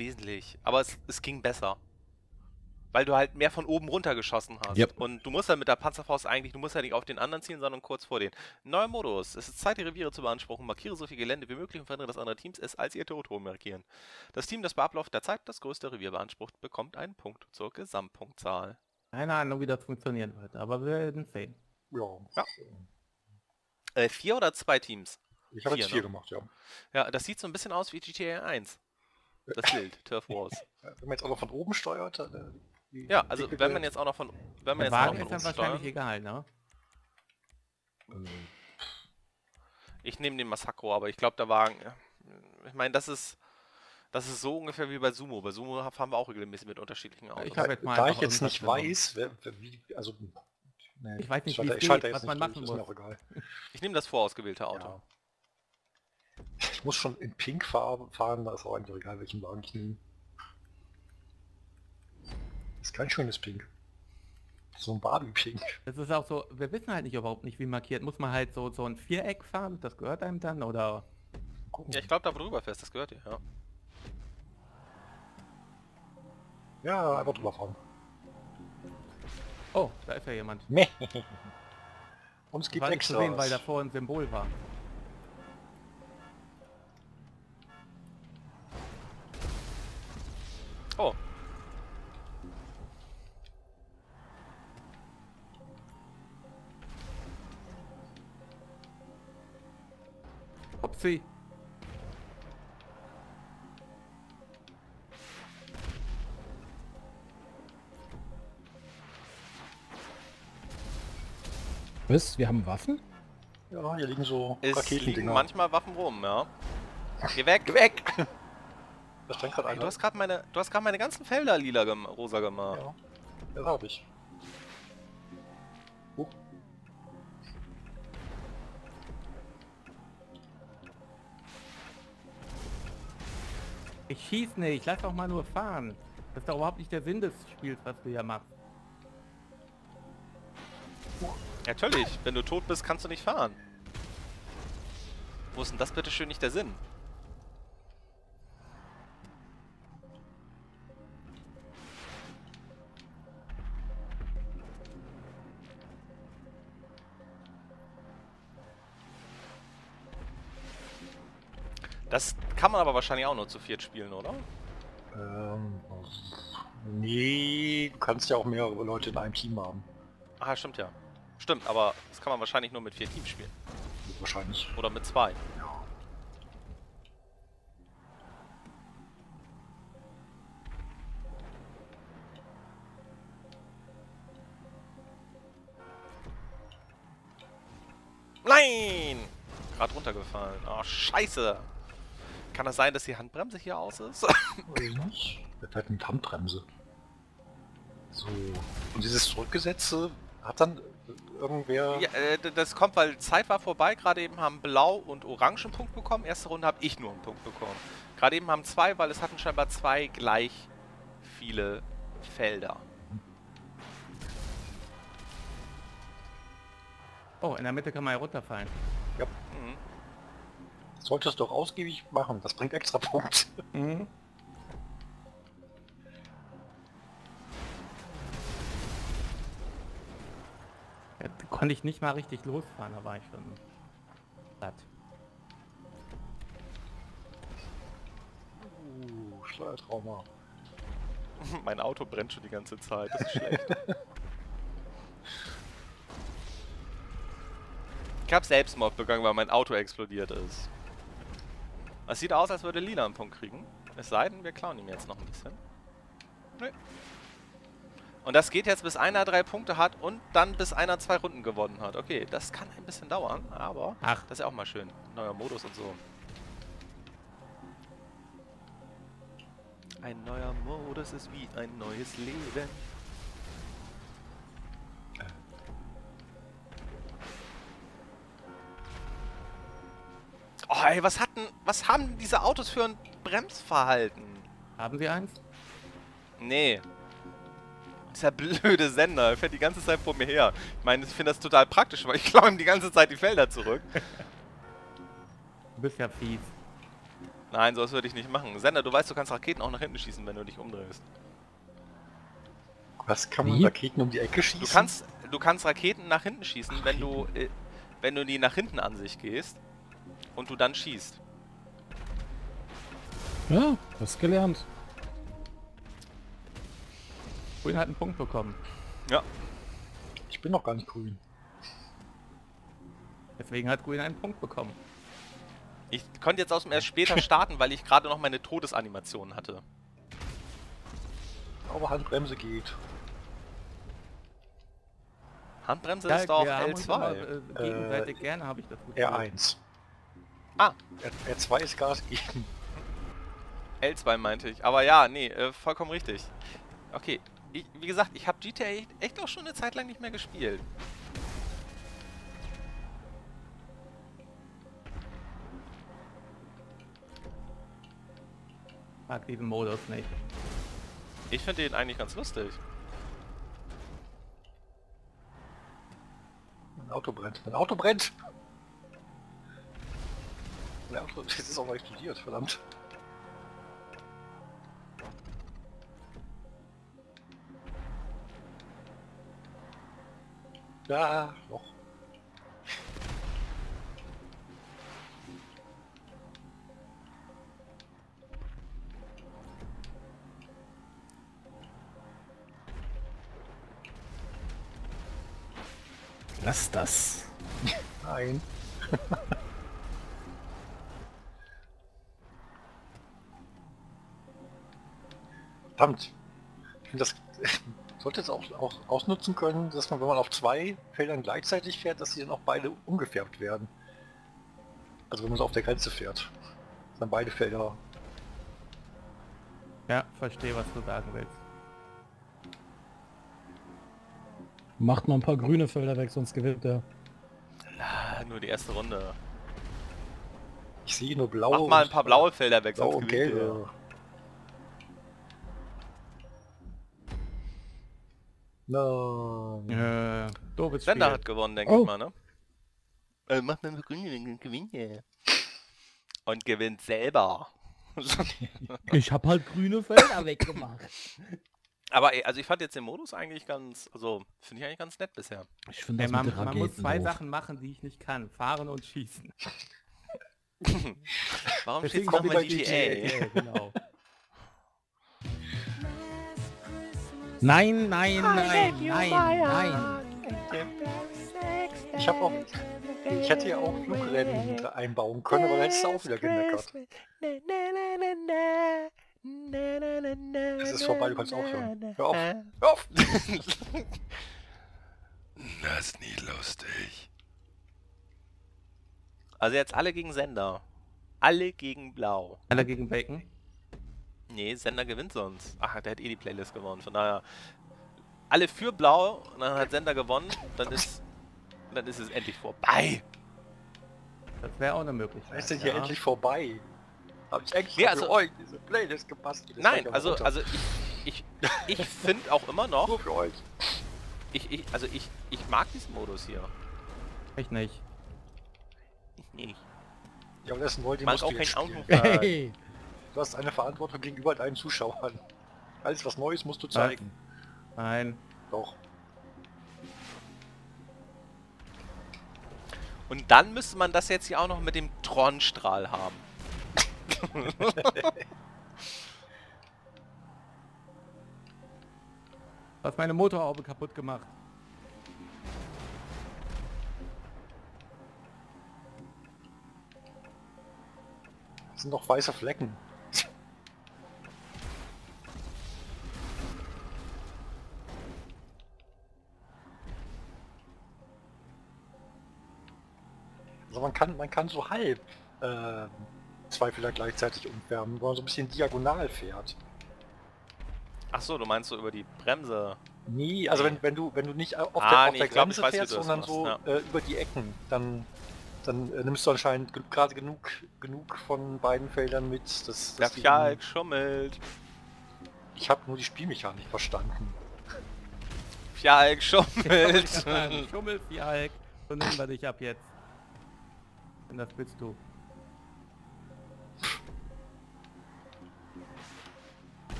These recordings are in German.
wesentlich. Aber es ging besser. Weil du halt mehr von oben runter geschossen hast. Yep. Und du musst ja halt mit der Panzerfaust eigentlich, du musst ja halt nicht auf den anderen zielen, sondern kurz vor den. Neuer Modus. Es ist Zeit, die Reviere zu beanspruchen. Markiere so viel Gelände wie möglich und verhindere, dass andere Teams es als ihr Territorium markieren. Das Team, das bei Ablauf der Zeit das größte Revier beansprucht, bekommt einen Punkt zur Gesamtpunktzahl. Keine Ahnung, wie das funktionieren wird, aber wir werden sehen. Ja. 4 oder 2 Teams? Ich habe jetzt 4 gemacht, ja. Ja, das sieht so ein bisschen aus wie GTA 1. Das Bild, Turf Wars. Wenn man jetzt auch noch von oben steuert, ja, also wenn man jetzt auch noch von oben steuert, wahrscheinlich egal, ne? Ich nehme den Massacro, aber ich glaube der Wagen. Ich meine, das ist so ungefähr wie bei Sumo. Bei Sumo fahren wir auch regelmäßig mit unterschiedlichen Autos. Da ich jetzt nicht weiß, ich weiß nicht, was man machen muss. Ich nehme das vorausgewählte Auto. Ja. Ich muss schon in Pink fahren, da ist auch eigentlich egal, welchen Wagen ich nehme. Ist kein schönes Pink. So ein Barbie-Pink. Das ist auch so, wir wissen halt nicht überhaupt nicht, wie markiert. Muss man halt so ein Viereck fahren, das gehört einem dann, oder? Ja, ich glaube, da wo drüber fährst, das gehört dir, ja. Ja, einfach drüber fahren. Oh, da ist ja jemand. Und es gibt extra zu sehen, weil davor ein Symbol war. Oh. Upsi. Was? Wir haben Waffen? Ja, hier liegen so Raketen-Dinger. Manchmal Waffen rum, ja. Geh weg! Geh weg! Hey, du hast gerade meine ganzen Felder lila rosa gemacht. Ja, das hab ich. Oh. Ich schieß nicht, lass doch mal nur fahren. Das ist doch überhaupt nicht der Sinn des Spiels, was du hier machst. Oh. Natürlich, wenn du tot bist, kannst du nicht fahren. Wo ist denn das bitteschön nicht der Sinn? Das kann man aber wahrscheinlich auch nur zu 4 spielen, oder? Nee, du kannst ja auch mehrere Leute in einem Team haben. Ah, stimmt ja. Stimmt, aber das kann man wahrscheinlich nur mit 4 Teams spielen. Wahrscheinlich. Oder mit 2. Ja. Nein! Gerade runtergefallen. Oh, scheiße! Kann das sein, dass die Handbremse hier aus ist? Das hat eine Handbremse. So. Und dieses Zurückgesetzte hat dann irgendwer... Ja, das kommt, weil Zeit war vorbei. Gerade eben haben Blau und Orange einen Punkt bekommen. Erste Runde habe ich nur einen Punkt bekommen. Gerade eben haben 2, weil es hatten scheinbar 2 gleich viele Felder. Oh, in der Mitte kann man ja runterfallen. Ja. Mhm. Solltest du doch ausgiebig machen, das bringt extra Punkte. Mhm. Ja, da konnte ich nicht mal richtig losfahren, da war ich schon platt. Schleiertrauma. Mein Auto brennt schon die ganze Zeit, das ist schlecht. Ich habe Selbstmord begangen, weil mein Auto explodiert ist. Es sieht aus, als würde Lila einen Punkt kriegen. Es sei denn, wir klauen ihm jetzt noch ein bisschen. Nee. Und das geht jetzt, bis einer 3 Punkte hat und dann bis einer 2 Runden gewonnen hat. Okay, das kann ein bisschen dauern, aber das ist ja auch mal schön. Neuer Modus und so. Ein neuer Modus ist wie ein neues Leben. Oh, ey, was haben diese Autos für ein Bremsverhalten? Haben sie eins? Nee. Dieser blöde Sender, fährt die ganze Zeit vor mir her. Ich meine, ich finde das total praktisch, weil ich klaue ihm die ganze Zeit die Felder zurück. Du bist ja fies. Nein, sowas würde ich nicht machen. Sender, du weißt, du kannst Raketen auch nach hinten schießen, wenn du dich umdrehst. Was, kann man Raketen um die Ecke schießen? Du kannst Raketen nach hinten schießen, wenn du die nach hinten an sich gehst und du dann schießt. Ja, hast gelernt. Grün hat einen Punkt bekommen. Ja. Ich bin noch gar nicht grün. Deswegen hat Grün einen Punkt bekommen. Ich konnte jetzt aus dem erst später starten, weil ich gerade noch meine Todesanimation hatte. Aber Handbremse geht. Handbremse ist doch auf L2. Gegenseitig gerne habe ich das gut R1. Ah. R2 ist Gas geben. L2 meinte ich. Aber ja, nee, vollkommen richtig. Okay, wie gesagt, ich habe GTA echt auch schon eine Zeit lang nicht mehr gespielt. Ich mag diesen Modus nicht. Ich finde den eigentlich ganz lustig. Mein Auto brennt. Mein Auto brennt! Mein Auto ist auch mal explodiert, verdammt. Ja, noch. Lass das. Nein. Verdammt. Das sollte es auch ausnutzen können, dass man, wenn man auf zwei Feldern gleichzeitig fährt, dass sie dann auch beide umgefärbt werden. Also wenn man so auf der Grenze fährt. Dann beide Felder. Ja, verstehe, was du sagen willst. Macht mal ein paar grüne Felder weg, sonst gewinnt er. Na, nur die erste Runde. Ich sehe nur blaue. Macht mal ein paar blaue Felder weg, sonst gewinnt er. Nein. Sender hat gewonnen, denke ich mal, ne? Macht mal ein paar grüne Felder weg, gewinnt er. Und gewinnt selber. Ich hab halt grüne Felder weggemacht. Aber also ich fand jetzt den Modus eigentlich ganz, also finde ich eigentlich ganz nett bisher. Ich finde, man muss zwei Sachen machen, die ich nicht kann. Fahren und schießen. Warum schießt man nochmal GTA? Genau. Nein, nein, nein, nein, nein. Ich hätte ja auch Flugrennen einbauen können, aber dann hättest du auch wieder gemeckert. Es ist vorbei, du kannst aufhören. Hör auf! Hör auf! Das ist nicht lustig. Also jetzt alle gegen Sender. Alle gegen Blau. Alle gegen Bacon? Nee, Sender gewinnt sonst. Ach, der hat eh die Playlist gewonnen, von daher. Alle für Blau, und dann hat Sender gewonnen, dann ist es endlich vorbei. Das wäre auch eine Möglichkeit. Ist denn hier endlich vorbei? Hab ich eigentlich für euch diese Playlist gebastelt? Nein, also ich finde auch immer noch... Nur für euch. Ich mag diesen Modus hier. Ich nicht. Ich nicht. Ja, aber das ist neu, musst du jetzt spielen. Hey. Du hast eine Verantwortung gegenüber deinen Zuschauern. Alles was Neues musst du zeigen. Nein. Doch. Und dann müsste man das jetzt hier auch noch mit dem Tronstrahl haben. Du hast meine Motorhaube kaputt gemacht. Das sind doch weiße Flecken. Also man kann so halb zwei Felder gleichzeitig umfärben, wo man so ein bisschen diagonal fährt. Ach so, du meinst so über die Bremse? Nee, also wenn du nicht auf der Bremse fährst, sondern so über die Ecken, dann nimmst du anscheinend gerade genug von beiden Feldern mit. Der Fjalk schummelt. Ich habe nur die Spielmechanik verstanden. Fjalk schummelt. Schummel Fjalk. So nehmen wir dich ab jetzt. Wenn das willst du.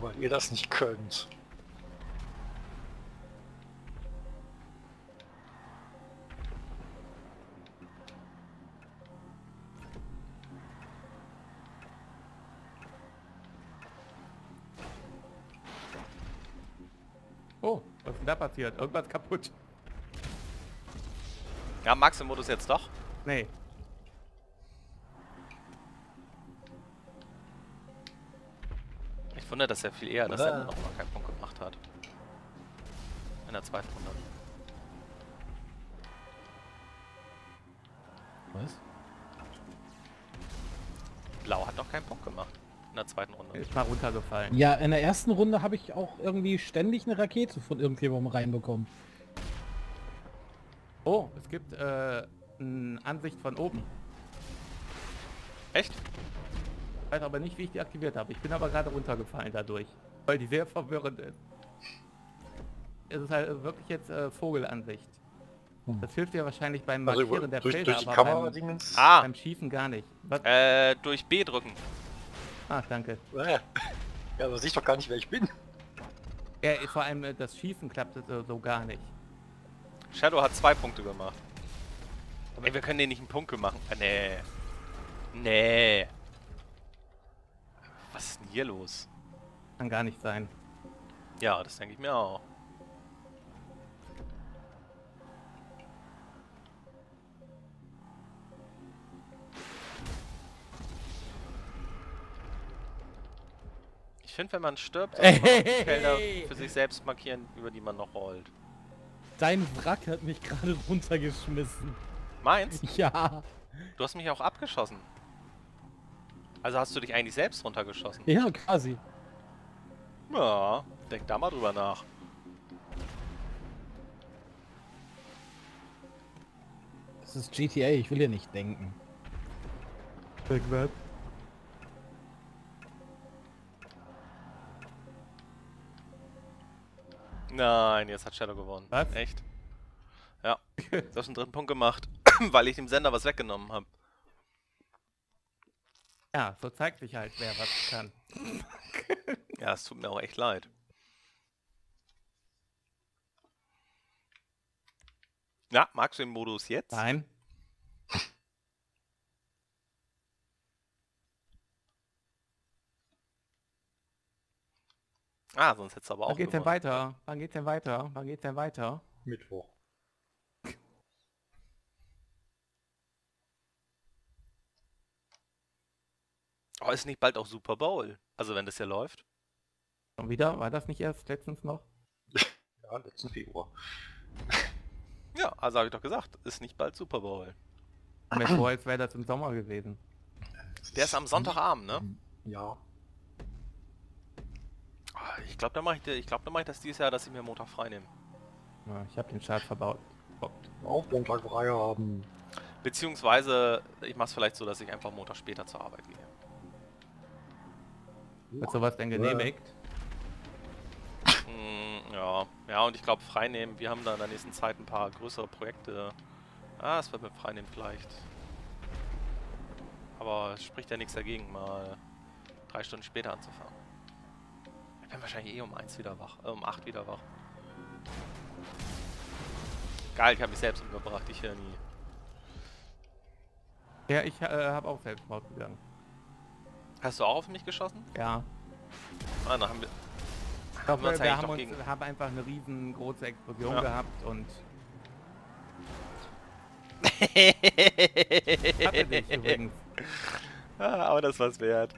nur weil ihr das nicht könnt. Oh, was ist denn da passiert? Irgendwas kaputt. Ja, Max im Modus jetzt doch? Nee. Ich wundere, dass er viel eher, dass er noch mal keinen Punkt gemacht hat. In der zweiten Runde. Was? Blau hat noch keinen Punkt gemacht. In der zweiten Runde. Ist mal runtergefallen. Ja, in der ersten Runde habe ich auch irgendwie ständig eine Rakete von irgendjemandem reinbekommen. Oh, es gibt eine Ansicht von oben. Echt? Ich weiß aber nicht, wie ich die aktiviert habe. Ich bin aber gerade runtergefallen dadurch, weil die sehr verwirrend ist. Es ist halt wirklich jetzt Vogelansicht. Das hilft dir wahrscheinlich beim Markieren der Felder, aber beim Schiefen gar nicht. Was? Durch B drücken. Ah, danke. Ja, aber sehe ich doch gar nicht, wer ich bin. Ja, vor allem das Schiefen klappt so gar nicht. Shadow hat 2 Punkte gemacht. Ey, wir können den nicht einen Punkt machen. Nee. Was ist denn hier los? Kann gar nicht sein. Ja, das denke ich mir auch. Ich finde, wenn man stirbt, sollte man die Felder für sich selbst markieren, über die man noch rollt. Dein Wrack hat mich gerade runtergeschmissen. Meins? Ja. Du hast mich auch abgeschossen. Also hast du dich eigentlich selbst runtergeschossen? Ja, quasi. Ja, denk da mal drüber nach. Das ist GTA, ich will hier nicht denken. Backward. Nein, jetzt hat Shadow gewonnen. Was? Echt? Ja, du hast einen 3. Punkt gemacht, weil ich dem Sender was weggenommen habe. Ja, so zeigt sich halt, wer was kann. Ja, es tut mir auch echt leid. Na, magst du den Modus jetzt? Nein. Ah, sonst hättest du aber auch gewonnen. Wann geht's denn weiter? Mittwoch. Oh, ist nicht bald auch Super Bowl? Also wenn das hier läuft. Und wieder? War das nicht erst letztens noch? Ja, letzten Februar. Ja, also habe ich doch gesagt, ist nicht bald Super Bowl. Mir vor, als wäre das im Sommer gewesen. Der ist am Sonntagabend, ne? Ja. Ich glaube, da mache ich das dieses Jahr, dass ich mir Montag frei nehme. Ja, ich habe den Start verbaut. Auch Montag frei haben. Beziehungsweise, ich mache es vielleicht so, dass ich einfach Montag später zur Arbeit gehe. Wird sowas denn genehmigt? Ja, und ich glaube freinehmen, wir haben da in der nächsten Zeit ein paar größere Projekte. Ah, es wird mit freinehmen vielleicht. Aber es spricht ja nichts dagegen, mal 3 Stunden später anzufangen. Ich bin wahrscheinlich eh um 1 wieder wach, um 8 wieder wach. Geil, ich habe mich selbst umgebracht, ich höre nie. Ja, ich habe auch Selbstmord gegangen. Hast du auch auf mich geschossen? Ja. Ah, da haben wir... Wir haben einfach eine riesengroße Explosion gehabt und... Hatte dich übrigens. Ah, aber das war's wert.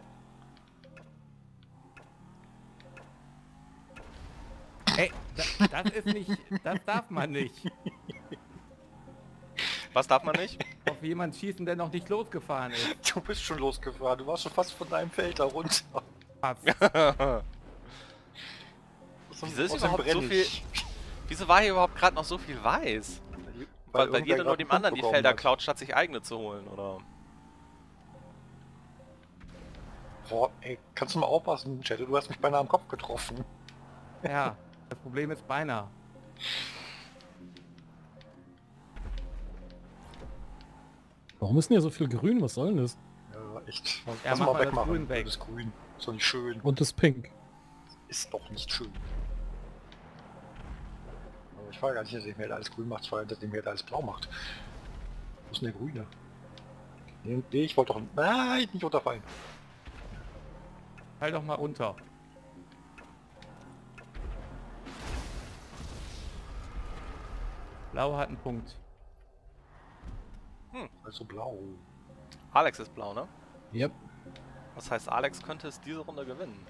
Ey, das ist nicht... Das darf man nicht. Was darf man nicht? Auf jemanden schießen, der noch nicht losgefahren ist. Du bist schon losgefahren, du warst schon fast von deinem Feld da runter. Wieso war hier überhaupt gerade noch so viel weiß? Weil jeder nur dem anderen die Felder klaut, statt sich eigene zu holen, oder? Boah, ey, kannst du mal aufpassen, Chat? Du hast mich beinahe am Kopf getroffen. Ja, das Problem ist beinahe. Warum ist denn hier so viel grün? Was soll denn das? Ja, echt. Lass mal das Grün weg. Das Grün. So nicht schön. Und das Pink. ist doch nicht schön. Aber ich frage gar nicht, dass ihr mir alles grün macht, vor allem, dass ihr mir alles blau macht. Wo ist denn der Grüne? Nee, ich wollte doch... Nein, nicht runterfallen. Fall doch mal runter. Blau hat einen Punkt. Hm. Also blau. Alex ist blau, ne? Yep. Das heißt, Alex könnte es diese Runde gewinnen.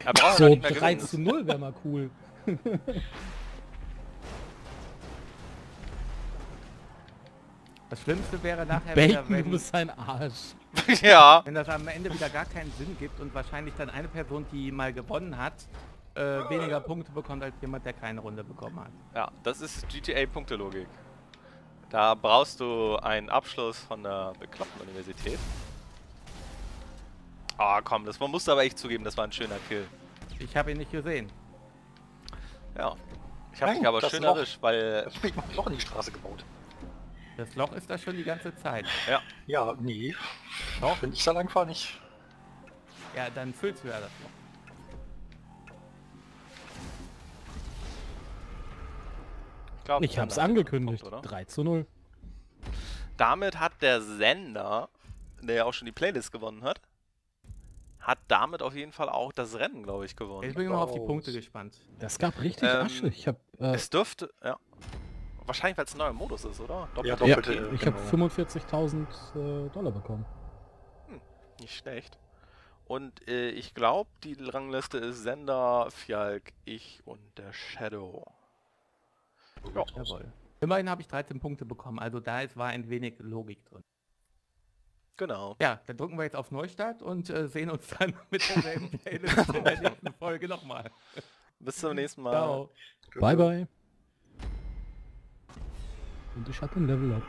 Er braucht so nicht mehr 3:0 wäre mal cool. Das Schlimmste wäre nachher, Bacon muss sein Arsch. Ja. Wenn das am Ende wieder gar keinen Sinn gibt und wahrscheinlich dann eine Person, die mal gewonnen hat, weniger Punkte bekommt als jemand, der keine Runde bekommen hat. Ja, das ist GTA-Punkte-Logik. Da brauchst du einen Abschluss von der bekloppten Universität. Ah, komm, das man muss aber echt zugeben, das war ein schöner Kill. Ich habe ihn nicht gesehen. Ja, ich habe ihn aber schönerisch, weil... Das Loch in die Straße gebaut. Das Loch ist da schon die ganze Zeit. Ja. Ja, nee. Doch. Wenn ich da lang fahre, nicht. Ja, dann füllst du ja das Loch. Ich hab's angekündigt, Punkt, oder? 3:0. Damit hat der Sender, der ja auch schon die Playlist gewonnen hat, damit auf jeden Fall auch das Rennen, glaube ich, gewonnen. Ich bin immer auf die Punkte gespannt. Das gab richtig Asche. Es dürfte, ja, wahrscheinlich, weil es ein neuer Modus ist, oder? Doppelte, ja, ich habe 45.000 Dollar bekommen. Hm, nicht schlecht. Und ich glaube, die Rangliste ist Sender, Fjalk, ich und der Shadow. Ja. Jawohl. Immerhin habe ich 13 Punkte bekommen, also da war ein wenig Logik drin. Genau. Ja, dann drücken wir jetzt auf Neustart und sehen uns dann mit derselben Playlist in der nächsten Folge nochmal. Bis zum nächsten Mal. Ciao. Bye bye. Und ich hatte ein Level Up.